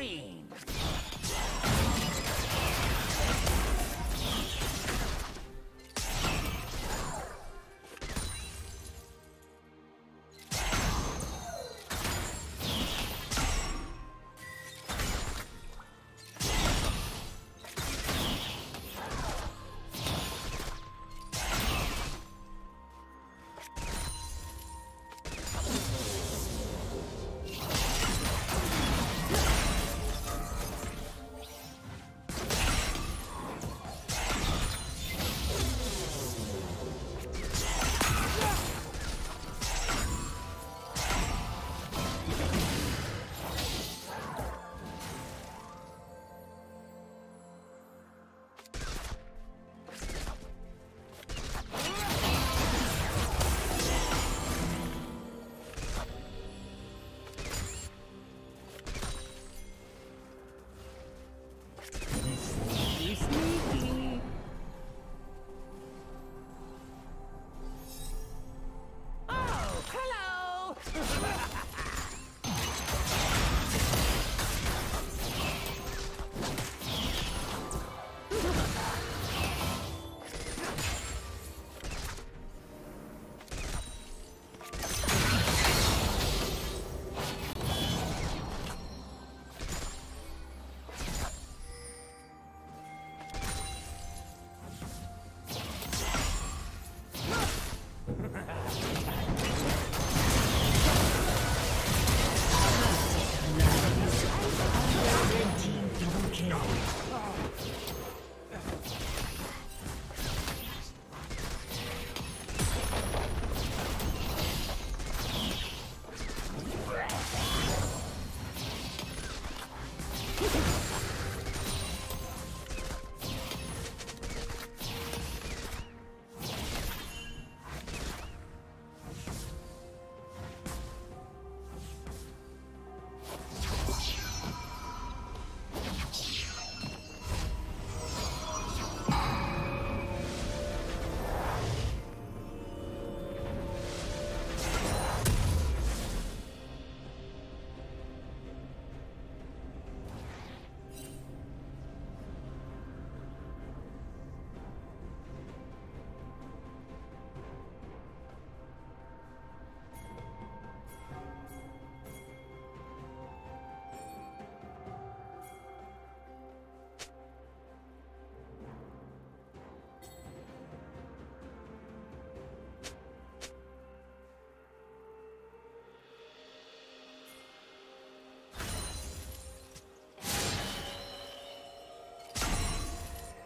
screen.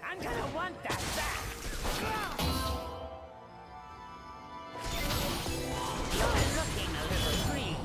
I'm gonna want that back! You're looking a little green.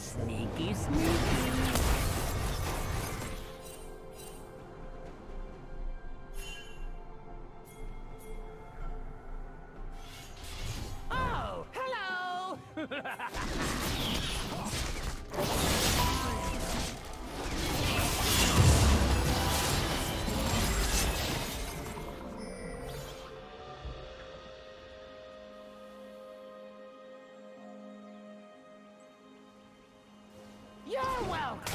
Sneaky, sneaky. Oh, hello! You're welcome!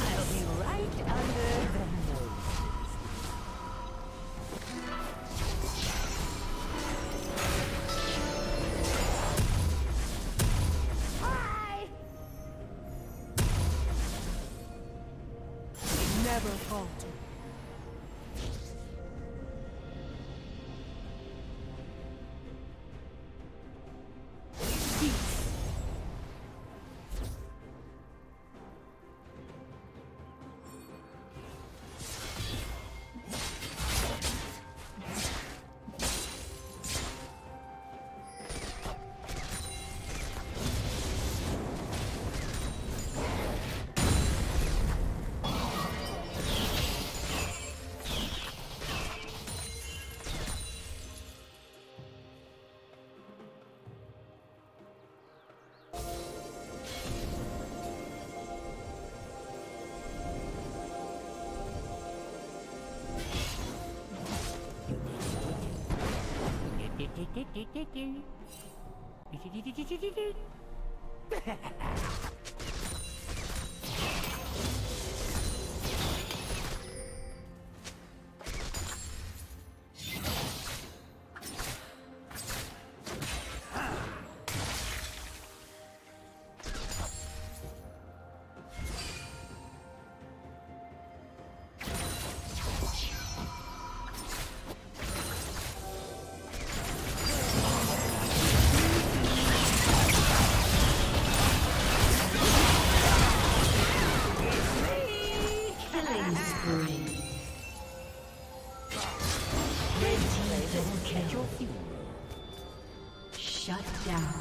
I'll be right under the nose. Hi! Never falter. Shut down.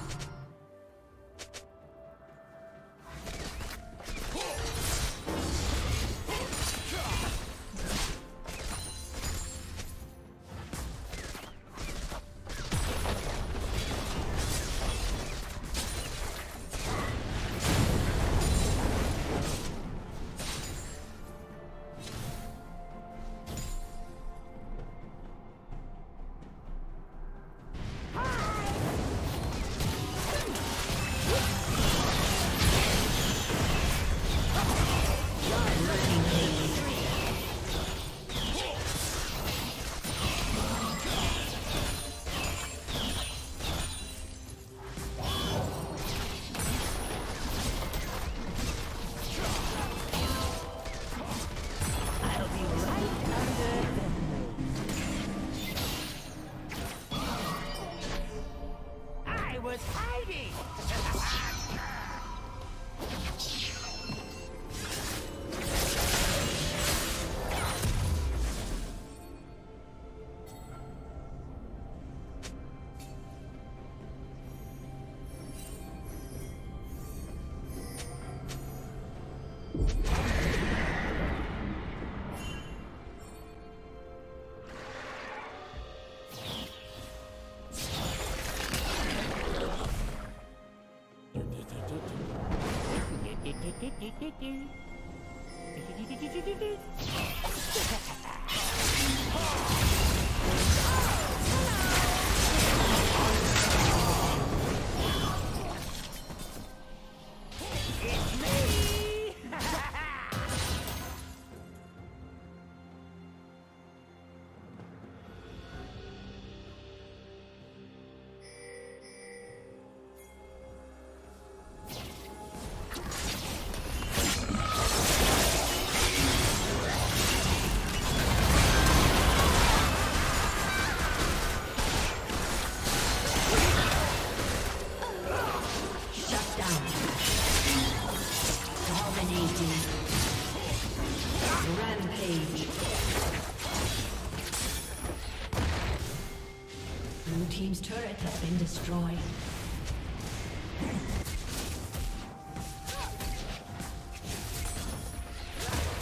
Team's turret has been destroyed.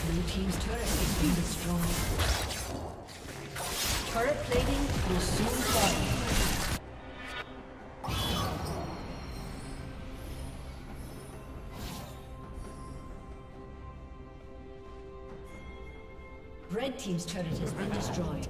Blue team's turret has been destroyed. Turret plating will soon fall. Red team's turret has been destroyed.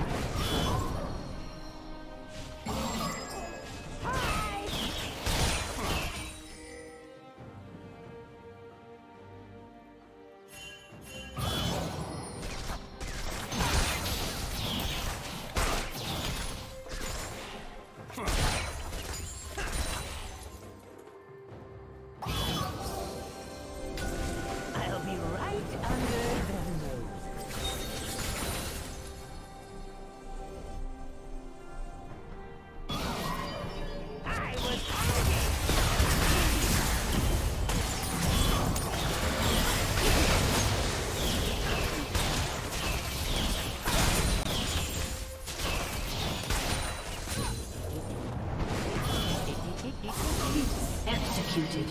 Executed.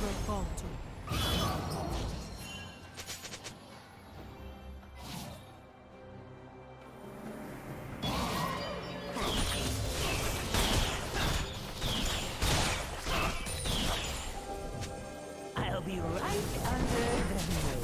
never falter. I'll be right under the hill.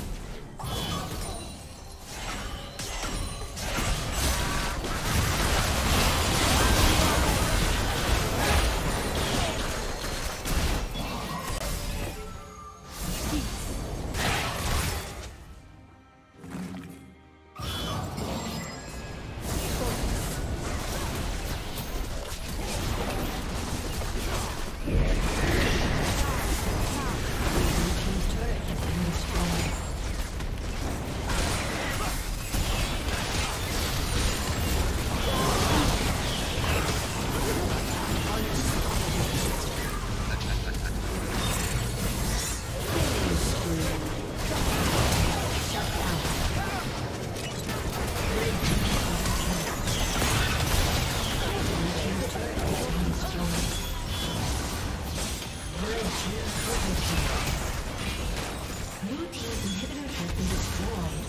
Blue team's inhibitor has been destroyed.